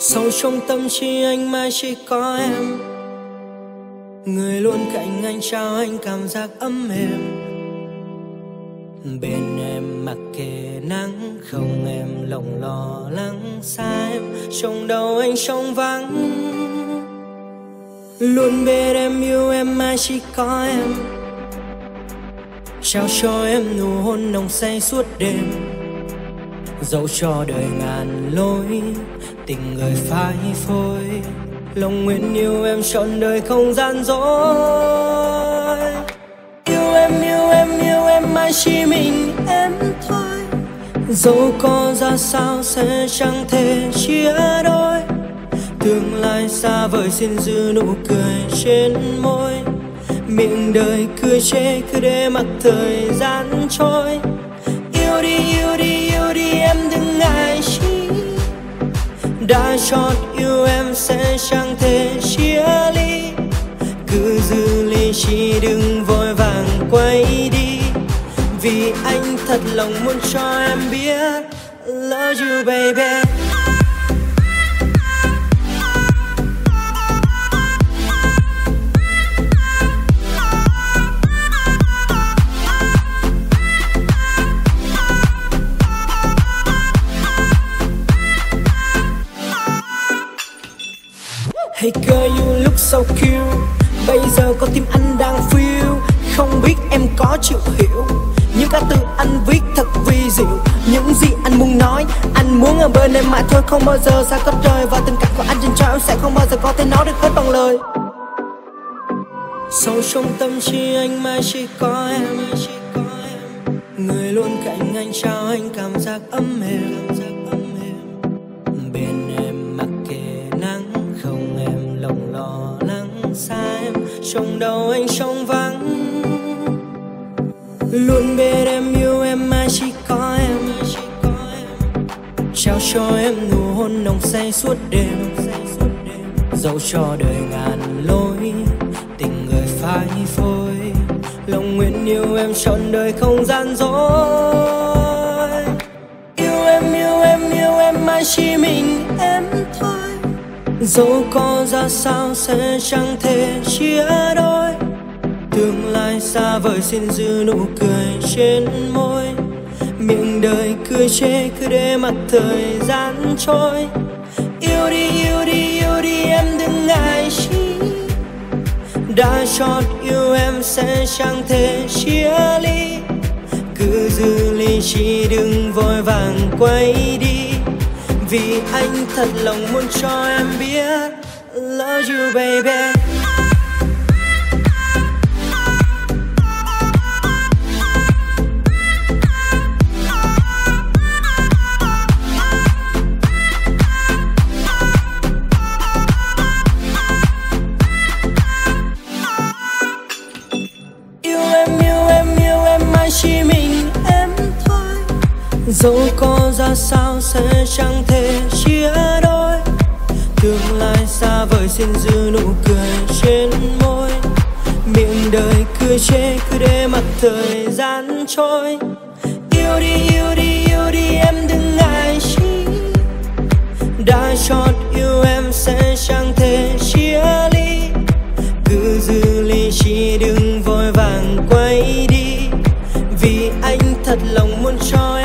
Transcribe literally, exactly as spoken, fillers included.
Sâu trong tâm trí anh mãi chỉ có em, người luôn cạnh anh trao anh cảm giác ấm êm. Bên em mặc kệ nắng, không em lòng lo lắng, xa em trong đầu anh trong vắng. Luôn biết em yêu em mãi chỉ có em, trao cho em nụ hôn nồng say suốt đêm. Dẫu cho đời ngàn lối, tình người phai phôi, lòng nguyện yêu em trọn đời không gian dối. Yêu em, yêu em, yêu em mãi chỉ mình em thôi, dẫu có ra sao sẽ chẳng thể chia đôi. Tương lai xa vời xin giữ nụ cười trên môi, miệng đời cứ chê cứ để mặc thời gian trôi. Yêu đi, yêu đi, yêu đi em đừng ngại chi, đã chọn yêu em sẽ chẳng thể chia ly. Cứ giữ lý trí đừng vội vàng quay đi, vì anh thật lòng muốn cho em biết love you baby. Hey girl, you look so cute. Bây giờ con tim anh đang phiêu, không biết em có chịu hiểu những ca từ anh viết thật vi diệu. Những gì anh muốn nói, anh muốn ở bên em mãi thôi, không bao giờ xa cách rời. Và tình cảm của anh dành cho em sẽ không bao giờ có thể nói được hết bằng lời. Sâu trong tâm trí anh mãi chỉ có em, người luôn cạnh anh trao anh cảm giác ấm êm. Xa em trong đầu anh trong vắng, luôn biết em yêu em mãi chỉ có em, trao cho em nụ hôn nồng say suốt đêm. Dẫu cho đời ngàn lối, tình người phai phôi, lòng nguyện yêu em trọn đời không gian dối. Yêu em, yêu em, yêu em mãi chỉ mình em thôi, dẫu có ra sao sẽ chẳng thể chia đôi. Tương lai xa vời xin giữ nụ cười trên môi, miệng đời cười chê cứ để mặc thời gian trôi. Yêu đi, yêu đi, yêu đi em đừng ngại chi, đã chọn yêu em sẽ chẳng thể chia ly. Cứ giữ lý trí đừng vội vàng quay đi, vì anh thật lòng muốn cho em biết love you baby. Yêu em, yêu em, yêu em mãi chỉ mình em thôi, dẫu có ra sao sẽ chẳng thể chia đôi. Tương lai xa vời xin giữ nụ cười trên môi, miệng đời cười chê cứ để mặc thời gian trôi. Yêu đi, yêu đi, yêu đi em đừng ngại chi, đã chọn yêu em sẽ chẳng thể chia ly. Cứ giữ lý trí đừng vội vàng quay đi, vì anh thật lòng muốn cho em